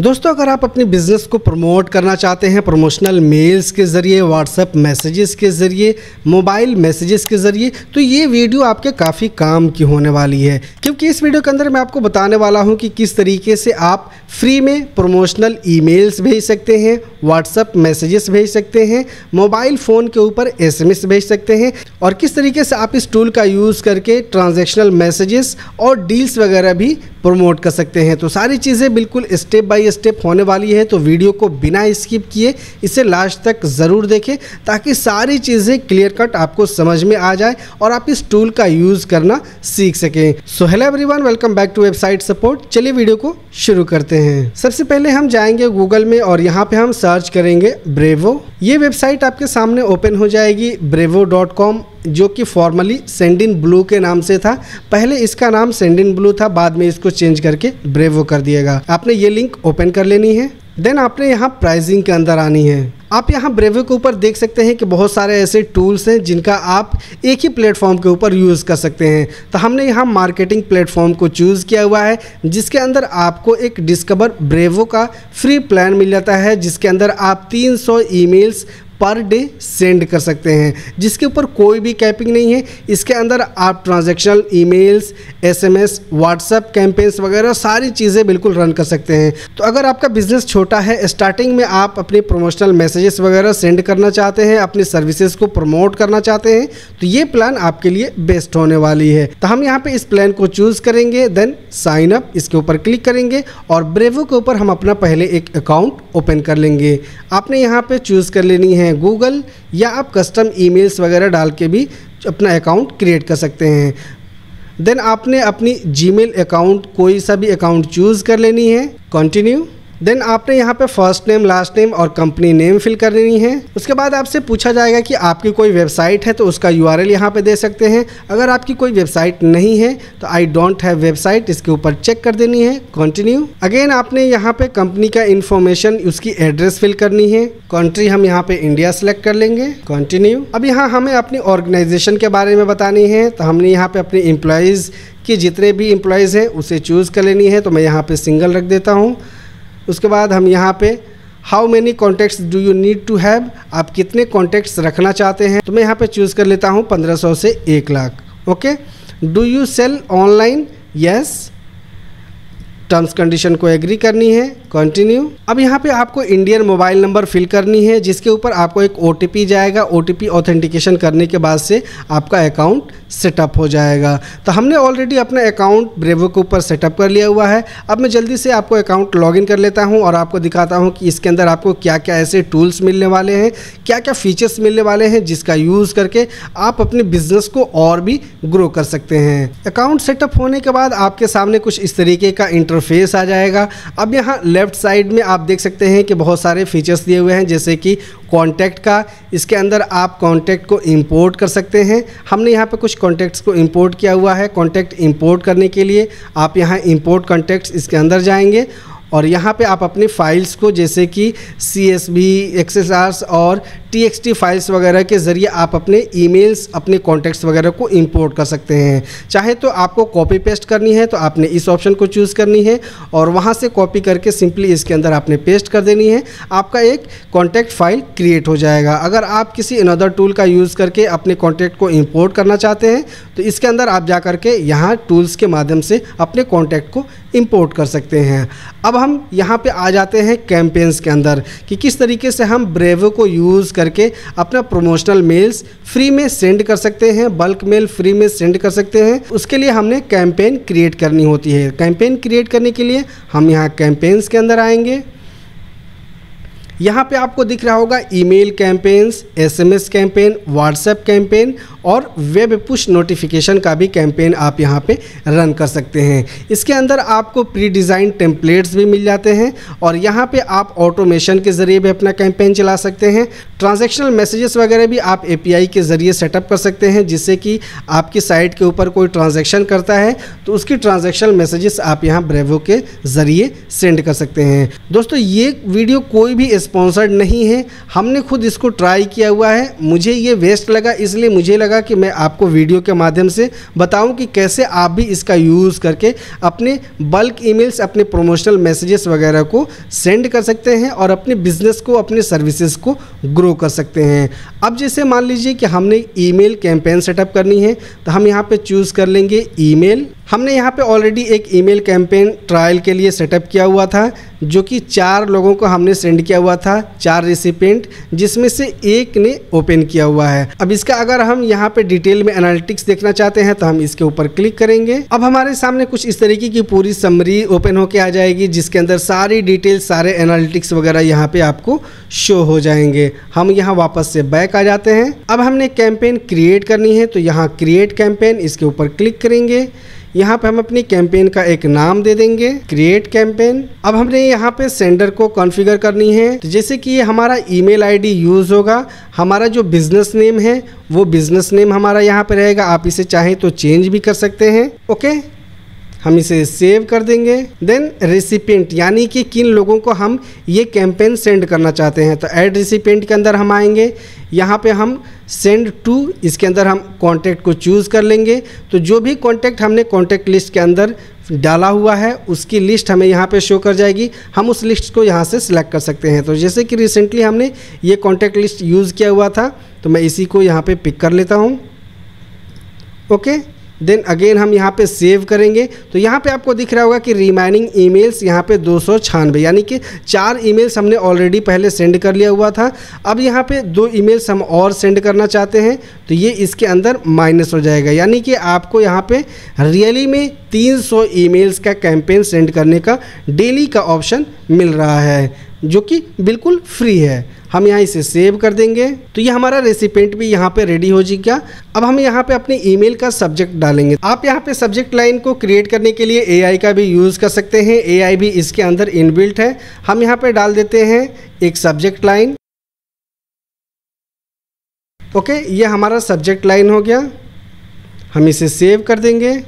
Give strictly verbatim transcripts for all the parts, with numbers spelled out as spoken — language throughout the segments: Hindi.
दोस्तों, अगर आप अपने बिजनेस को प्रमोट करना चाहते हैं प्रमोशनल मेल्स के ज़रिए, व्हाट्सएप मैसेजेस के ज़रिए, मोबाइल मैसेजेस के ज़रिए, तो ये वीडियो आपके काफ़ी काम की होने वाली है, क्योंकि इस वीडियो के अंदर मैं आपको बताने वाला हूं कि किस तरीके से आप फ्री में प्रमोशनल ईमेल्स भेज सकते हैं, व्हाट्सएप मैसेजेस भेज सकते हैं, मोबाइल फ़ोन के ऊपर एस एम एस भेज सकते हैं और किस तरीके से आप इस टूल का यूज़ करके ट्रांजेक्शनल मैसेजेस और डील्स वगैरह भी प्रमोट कर सकते हैं। तो सारी चीज़ें बिल्कुल स्टेप बाय स्टेप होने वाली है, तो वीडियो को बिना स्किप किए इसे लास्ट तक ज़रूर देखें ताकि सारी चीज़ें क्लियर कट आपको समझ में आ जाए और आप इस टूल का यूज़ करना सीख सकें। So hello everyone, welcome back to website support. चलिए वीडियो को शुरू करते हैं। सबसे पहले हम जाएंगे गूगल में और यहाँ पे हम सर्च करेंगे ब्रेवो। ये वेबसाइट आपके सामने ओपन हो जाएगी, ब्रेवो डॉट कॉम, जो कि फॉर्मली सेंडिन ब्लू के नाम से था। पहले इसका नाम सेंडिन ब्लू था, बाद में इसको चेंज करके ब्रेवो कर दिएगा। आपने ये लिंक ओपन कर लेनी है, देन आपने यहाँ प्राइसिंग के अंदर आनी है। आप यहाँ ब्रेवो के ऊपर देख सकते हैं कि बहुत सारे ऐसे टूल्स हैं जिनका आप एक ही प्लेटफॉर्म के ऊपर यूज़ कर सकते हैं। तो हमने यहाँ मार्केटिंग प्लेटफॉर्म को चूज़ किया हुआ है, जिसके अंदर आपको एक डिस्कवर ब्रेवो का फ्री प्लान मिल जाता है, जिसके अंदर आप तीन सौ ईमेल्स पर डे सेंड कर सकते हैं, जिसके ऊपर कोई भी कैपिंग नहीं है। इसके अंदर आप transactional emails, SMS, WhatsApp campaigns वगैरह सारी चीज़ें बिल्कुल रन कर सकते हैं। तो अगर आपका बिजनेस छोटा है, स्टार्टिंग में आप अपने प्रमोशनल मैसेजेस वगैरह सेंड करना चाहते हैं, अपनी सर्विसेज को प्रमोट करना चाहते हैं, तो ये प्लान आपके लिए बेस्ट होने वाली है। तो हम यहाँ पर इस प्लान को चूज़ करेंगे, देन साइन अप इसके ऊपर क्लिक करेंगे और ब्रेवो के ऊपर हम अपना पहले एक अकाउंट ओपन कर लेंगे। आपने यहाँ पर चूज़ कर लेनी है गूगल, या आप कस्टम ईमेल्स वगैरह डाल के भी अपना अकाउंट क्रिएट कर सकते हैं। देन आपने अपनी जीमेल अकाउंट, कोई सा भी अकाउंट चूज़ कर लेनी है, कंटिन्यू। देन आपने यहाँ पे फर्स्ट नेम, लास्ट नेम और कंपनी नेम फिल कर लेनी है। उसके बाद आपसे पूछा जाएगा कि आपकी कोई वेबसाइट है तो उसका यू आर एल यहाँ पर दे सकते हैं। अगर आपकी कोई वेबसाइट नहीं है तो आई डोंट हैव वेबसाइट इसके ऊपर चेक कर देनी है, कंटिन्यू। अगेन आपने यहाँ पे कंपनी का इन्फॉर्मेशन, उसकी एड्रेस फिल करनी है, कंट्री हम यहाँ पे इंडिया सेलेक्ट कर लेंगे, कंटिन्यू। अब यहाँ हमें अपनी ऑर्गेनाइजेशन के बारे में बतानी है, तो हमने यहाँ पे अपने एम्प्लॉयज़ की जितने भी एम्प्लॉयज़ हैं उसे चूज़ कर लेनी है, तो मैं यहाँ पर सिंगल रख देता हूँ। उसके बाद हम यहाँ पे how many contacts do you need to have, आप कितने कॉन्टैक्ट्स रखना चाहते हैं, तो मैं यहाँ पे चूज़ कर लेता हूँ पंद्रह सौ से एक lakh. Okay, do you sell online, yes, terms condition को एग्री करनी है, कंटिन्यू। अब यहाँ पे आपको इंडियन मोबाइल नंबर फिल करनी है, जिसके ऊपर आपको एक ओ टी पी जाएगा। ओ टी पी ऑथेंटिकेशन करने के बाद से आपका अकाउंट सेटअप हो जाएगा। तो हमने ऑलरेडी अपना अकाउंट ब्रेवो के ऊपर सेटअप कर लिया हुआ है। अब मैं जल्दी से आपको अकाउंट लॉगिन कर लेता हूँ और आपको दिखाता हूँ कि इसके अंदर आपको क्या क्या ऐसे टूल्स मिलने वाले हैं, क्या क्या फीचर्स मिलने वाले हैं, जिसका यूज़ करके आप अपने बिजनेस को और भी ग्रो कर सकते हैं। अकाउंट सेटअप होने के बाद आपके सामने कुछ इस तरीके का इंटरफेस आ जाएगा। अब यहाँ लेफ्ट साइड में आप देख सकते हैं कि बहुत सारे फीचर्स दिए हुए हैं, जैसे कि कॉन्टैक्ट का, इसके अंदर आप कॉन्टैक्ट को इंपोर्ट कर सकते हैं। हमने यहाँ पे कुछ कॉन्टैक्ट्स को इंपोर्ट किया हुआ है। कॉन्टैक्ट इंपोर्ट करने के लिए आप यहाँ इंपोर्ट कॉन्टैक्ट्स इसके अंदर जाएंगे और यहाँ पे आप अपनी फ़ाइल्स को, जैसे कि सी एस बी, एक्सएसआरस और टी एक्स टी फाइल्स वगैरह के ज़रिए आप अपने ईमेल्स, अपने कॉन्टैक्ट्स वगैरह को इंपोर्ट कर सकते हैं। चाहे तो आपको कॉपी पेस्ट करनी है तो आपने इस ऑप्शन को चूज़ करनी है और वहाँ से कॉपी करके सिंपली इसके अंदर आपने पेस्ट कर देनी है। आपका एक कॉन्टैक्ट फाइल क्रिएट हो जाएगा। अगर आप किसी अनदर टूल का यूज़ करके अपने कॉन्टैक्ट को इंपोर्ट करना चाहते हैं तो इसके अंदर आप जा करके यहाँ टूल्स के माध्यम से अपने कॉन्टैक्ट को इंपोर्ट कर सकते हैं। अब हम यहाँ पे आ जाते हैं कैंपेन्स के अंदर कि किस तरीके से हम ब्रेवो को यूज़ करके अपना प्रमोशनल मेल्स फ्री में सेंड कर सकते हैं, बल्क मेल फ्री में सेंड कर सकते हैं। उसके लिए हमने कैंपेन क्रिएट करनी होती है। कैंपेन क्रिएट करने के लिए हम यहाँ कैंपेन्स के अंदर आएंगे। यहाँ पे आपको दिख रहा होगा email campaigns, SMS campaign, WhatsApp campaign और वेब पुश नोटिफिकेशन का भी कैंपेन आप यहाँ पे रन कर सकते हैं। इसके अंदर आपको प्री डिज़ाइन टेम्पलेट्स भी मिल जाते हैं और यहाँ पे आप ऑटोमेशन के ज़रिए भी अपना कैंपेन चला सकते हैं। ट्रांजैक्शनल मैसेजेस वगैरह भी आप एपीआई के ज़रिए सेटअप कर सकते हैं, जिससे कि आपकी साइट के ऊपर कोई ट्रांजैक्शन करता है तो उसकी ट्रांजैक्शनल मैसेजेस आप यहाँ ब्रेवो के ज़रिए सेंड कर सकते हैं। दोस्तों, ये वीडियो कोई भी स्पॉन्सर्ड नहीं है, हमने खुद इसको ट्राई किया हुआ है। मुझे ये वेस्ट लगा, इसलिए मुझे लगा कीजिएगा कि मैं आपको वीडियो के माध्यम से बताऊं कि कैसे आप भी इसका यूज़ करके अपने बल्क ईमेल्स, अपने प्रोमोशनल मैसेजेस वगैरह को सेंड कर सकते हैं और अपने बिजनेस को, अपने सर्विसेज को ग्रो कर सकते हैं। अब जैसे मान लीजिए कि हमने ईमेल कैंपेन सेटअप करनी है तो हम यहाँ पे चूज़ कर लेंगे ईमेल। हमने यहाँ पे ऑलरेडी एक ईमेल कैंपेन ट्रायल के लिए सेटअप किया हुआ था जो कि चार लोगों को हमने सेंड किया हुआ था, चार रेसिपेंट, जिसमें से एक ने ओपन किया हुआ है। अब इसका अगर हम यहाँ पे डिटेल में एनालिटिक्स देखना चाहते हैं तो हम इसके ऊपर क्लिक करेंगे। अब हमारे सामने कुछ इस तरीके की पूरी समरी ओपन होके आ जाएगी जिसके अंदर सारी डिटेल, सारे एनालिटिक्स वगैरह यहाँ पे आपको शो हो जाएंगे। हम यहाँ वापस से बैक आ जाते हैं। अब हमने कैंपेन क्रिएट करनी है तो यहाँ क्रिएट कैंपेन, इसके ऊपर क्लिक करेंगे। यहाँ पे हम अपनी कैंपेन का एक नाम दे देंगे, क्रिएट कैंपेन। अब हमने यहाँ पे सेंडर को कॉन्फ़िगर करनी है तो जैसे कि ये हमारा ईमेल आईडी यूज़ होगा, हमारा जो बिज़नेस नेम है वो बिज़नेस नेम हमारा यहाँ पे रहेगा। आप इसे चाहें तो चेंज भी कर सकते हैं। ओके, हम इसे सेव कर देंगे। देन रेसिपेंट, यानी कि किन लोगों को हम ये कैंपेन सेंड करना चाहते हैं, तो ऐड रेसिपेंट के अंदर हम आएंगे। यहाँ पे हम सेंड टू, इसके अंदर हम कॉन्टैक्ट को चूज़ कर लेंगे। तो जो भी कॉन्टैक्ट हमने कॉन्टैक्ट लिस्ट के अंदर डाला हुआ है उसकी लिस्ट हमें यहाँ पे शो कर जाएगी। हम उस लिस्ट को यहाँ से सिलेक्ट कर सकते हैं। तो जैसे कि रिसेंटली हमने ये कॉन्टैक्ट लिस्ट यूज़ किया हुआ था तो मैं इसी को यहाँ पर पिक कर लेता हूँ। ओके, देन अगेन हम यहाँ पे सेव करेंगे तो यहाँ पे आपको दिख रहा होगा कि रिमाइनिंग ईमेल्स यहाँ पे दो सौ छियानवे, यानी कि चार ईमेल्स हमने ऑलरेडी पहले सेंड कर लिया हुआ था। अब यहाँ पे दो ईमेल्स हम और सेंड करना चाहते हैं तो ये इसके अंदर माइनस हो जाएगा, यानी कि आपको यहाँ पे रियली में तीन सौ ईमेल्स का कैंपेन सेंड करने का डेली का ऑप्शन मिल रहा है जो कि बिल्कुल फ्री है। हम यहाँ इसे सेव कर देंगे तो ये हमारा रेसिपेंट भी यहाँ पे रेडी हो जाएगा। अब हम यहाँ पे अपने ईमेल का सब्जेक्ट डालेंगे। आप यहाँ पे सब्जेक्ट लाइन को क्रिएट करने के लिए एआई का भी यूज़ कर सकते हैं, एआई भी इसके अंदर इनबिल्ट है। हम यहाँ पे डाल देते हैं एक सब्जेक्ट लाइन। ओके, ये हमारा सब्जेक्ट लाइन हो गया। हम इसे सेव कर देंगे।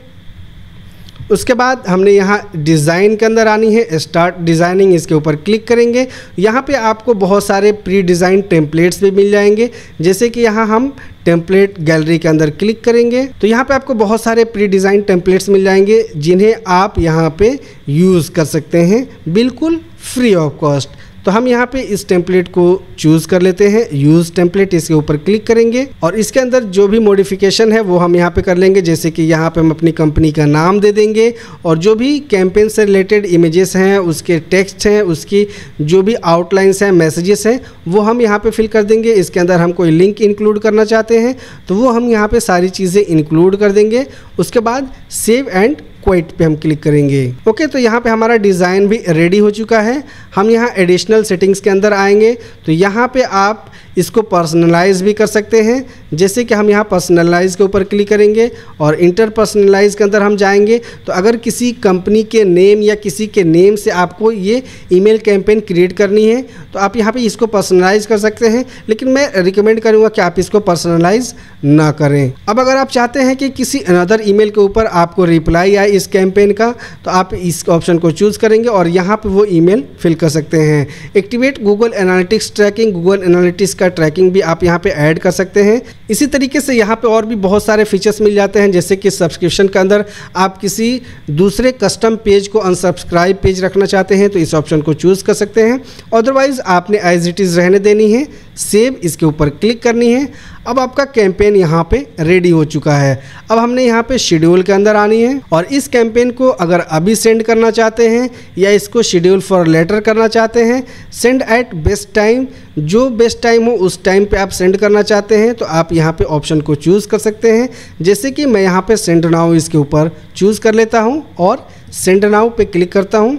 उसके बाद हमने यहाँ डिज़ाइन के अंदर आनी है, स्टार्ट डिज़ाइनिंग, इसके ऊपर क्लिक करेंगे। यहाँ पे आपको बहुत सारे प्री डिज़ाइन टेम्पलेट्स भी मिल जाएंगे। जैसे कि यहाँ हम टेम्पलेट गैलरी के अंदर क्लिक करेंगे तो यहाँ पे आपको बहुत सारे प्री डिज़ाइन टेम्पलेट्स मिल जाएंगे जिन्हें आप यहाँ पे यूज़ कर सकते हैं बिल्कुल फ्री ऑफ कॉस्ट। तो हम यहाँ पे इस टेम्पलेट को चूज़ कर लेते हैं, यूज़ टेम्पलेट, इसके ऊपर क्लिक करेंगे और इसके अंदर जो भी मॉडिफिकेशन है वो हम यहाँ पे कर लेंगे। जैसे कि यहाँ पे हम अपनी कंपनी का नाम दे देंगे और जो भी कैंपेन से रिलेटेड इमेजेस हैं, उसके टेक्स्ट हैं, उसकी जो भी आउटलाइंस हैं, मैसेजेस हैं, वो हम यहाँ पर फिल कर देंगे। इसके अंदर हम कोई लिंक इंक्लूड करना चाहते हैं तो वो हम यहाँ पर सारी चीज़ें इंक्लूड कर देंगे। उसके बाद सेव एंड क्विट पे हम क्लिक करेंगे। ओके, तो यहाँ पे हमारा डिज़ाइन भी रेडी हो चुका है। हम यहाँ एडिशनल सेटिंग्स के अंदर आएंगे तो यहाँ पे आप इसको पर्सनलाइज भी कर सकते हैं। जैसे कि हम यहाँ पर्सनलाइज के ऊपर क्लिक करेंगे और इंटर पर्सनलाइज के अंदर हम जाएंगे तो अगर किसी कंपनी के नेम या किसी के नेम से आपको ये ईमेल कैंपेन क्रिएट करनी है तो आप यहाँ पे इसको पर्सनलाइज कर सकते हैं, लेकिन मैं रिकमेंड करूँगा कि आप इसको पर्सनलाइज ना करें। अब अगर आप चाहते हैं कि किसी अनदर ईमेल के ऊपर आपको रिप्लाई आए इस कैंपेन का तो आप इस ऑप्शन को चूज़ करेंगे और यहाँ पे वो ईमेल फिल कर सकते हैं। Activate Google Analytics tracking, Google Analytics का ट्रैकिंग भी आप यहाँ पे ऐड कर सकते हैं। इसी तरीके से यहाँ पे और भी बहुत सारे फीचर्स मिल जाते हैं, जैसे कि सब्सक्रिप्शन के अंदर आप किसी दूसरे कस्टम पेज को, अनसब्सक्राइब पेज रखना चाहते हैं तो इस ऑप्शन को चूज़ कर सकते हैं। अदरवाइज़ आपने एज इट इज़ रहने देनी है, सेव, इसके ऊपर क्लिक करनी है। अब आपका कैंपेन यहाँ पे रेडी हो चुका है। अब हमने यहाँ पे शेड्यूल के अंदर आनी है और इस कैंपेन को अगर अभी सेंड करना चाहते हैं या इसको शेड्यूल फॉर लेटर करना चाहते हैं, सेंड एट बेस्ट टाइम, जो बेस्ट टाइम हो उस टाइम पे आप सेंड करना चाहते हैं तो आप यहाँ पे ऑप्शन को चूज़ कर सकते हैं। जैसे कि मैं यहाँ पे सेंड नाउ, इसके ऊपर चूज़ कर लेता हूँ और सेंड नाउ पे क्लिक करता हूँ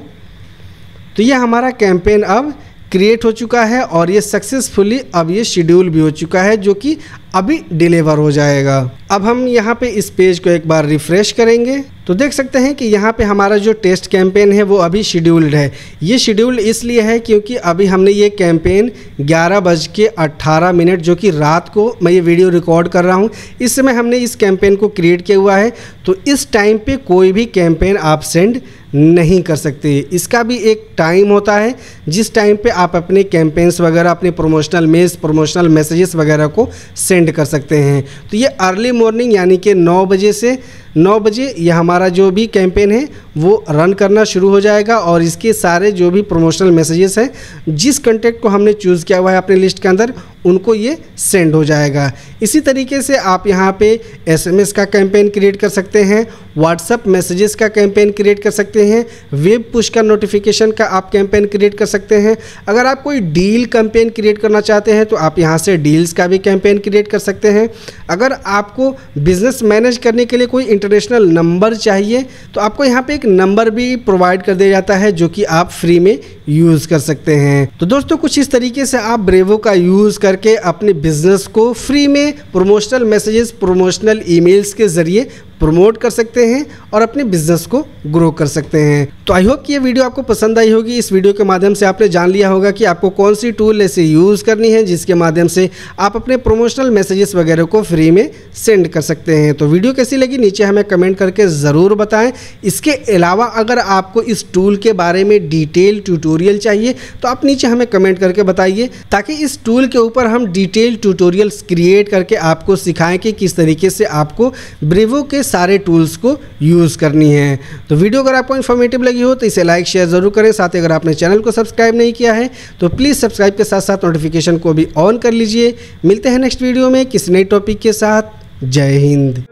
तो ये हमारा कैंपेन अब क्रिएट हो चुका है और ये सक्सेसफुली अब ये शेड्यूल भी हो चुका है जो कि अभी डिलीवर हो जाएगा। अब हम यहाँ पे इस पेज को एक बार रिफ़्रेश करेंगे तो देख सकते हैं कि यहाँ पे हमारा जो टेस्ट कैंपेन है वो अभी शेड्यूल्ड है। ये शेड्यूल्ड इसलिए है क्योंकि अभी हमने ये कैंपेन ग्यारह बज के अट्ठारह मिनट जो कि रात को मैं ये वीडियो रिकॉर्ड कर रहा हूँ, इस समय हमने इस कैंपेन को क्रिएट किया हुआ है। तो इस टाइम पे कोई भी कैंपेन आप सेंड नहीं कर सकते। इसका भी एक टाइम होता है जिस टाइम पर आप अपने कैंपेन्स वगैरह, अपने प्रोमोशनल मेल्स, प्रोमोशनल मैसेजेस वगैरह को सेंड सेंड कर सकते हैं। तो ये अर्ली मॉर्निंग यानी कि नौ बजे से नौ बजे यह हमारा जो भी कैंपेन है वो रन करना शुरू हो जाएगा और इसके सारे जो भी प्रमोशनल मैसेजेस हैं जिस कंटेक्ट को हमने चूज़ किया हुआ है अपने लिस्ट के अंदर उनको ये सेंड हो जाएगा। इसी तरीके से आप यहाँ पे एसएमएस का कैंपेन क्रिएट कर सकते हैं, व्हाट्सएप मैसेजेस का कैंपेन क्रिएट कर सकते हैं, वेब पुश का नोटिफिकेशन का आप कैंपेन क्रिएट कर सकते हैं। अगर आप कोई डील कैंपेन क्रिएट करना चाहते हैं तो आप यहाँ से डील्स का भी कैंपेन क्रिएट कर सकते हैं। अगर आपको बिजनेस मैनेज करने के लिए कोई इंटरनेशनल नंबर चाहिए तो आपको यहाँ पे एक नंबर भी प्रोवाइड कर दिया जाता है जो कि आप फ्री में यूज़ कर सकते हैं। तो दोस्तों कुछ इस तरीके से आप ब्रेवो का यूज़ करके अपने बिजनेस को फ्री में प्रमोशनल मैसेजेस, प्रमोशनल ईमेल्स के जरिए प्रमोट कर सकते हैं और अपने बिजनेस को ग्रो कर सकते हैं। तो आई होप कि ये वीडियो आपको पसंद आई होगी। इस वीडियो के माध्यम से आपने जान लिया होगा कि आपको कौन सी टूल ऐसे यूज़ करनी है जिसके माध्यम से आप अपने प्रमोशनल मैसेजेस वगैरह को फ्री में सेंड कर सकते हैं। तो वीडियो कैसी लगी नीचे हमें कमेंट करके ज़रूर बताएं। इसके अलावा अगर आपको इस टूल के बारे में डिटेल ट्यूटोरियल चाहिए तो आप नीचे हमें कमेंट करके बताइए ताकि इस टूल के ऊपर हम डिटेल ट्यूटोरियल्स क्रिएट करके आपको सिखाएँ कि किस तरीके से आपको ब्रेवो के सारे टूल्स को यूज़ करनी है। तो वीडियो अगर आपको इन्फॉर्मेटिव लगी हो तो इसे लाइक शेयर ज़रूर करें। साथ ही अगर आपने चैनल को सब्सक्राइब नहीं किया है तो प्लीज़ सब्सक्राइब के साथ साथ नोटिफिकेशन को भी ऑन कर लीजिए। मिलते हैं नेक्स्ट वीडियो में किसी नए टॉपिक के साथ। जय हिंद।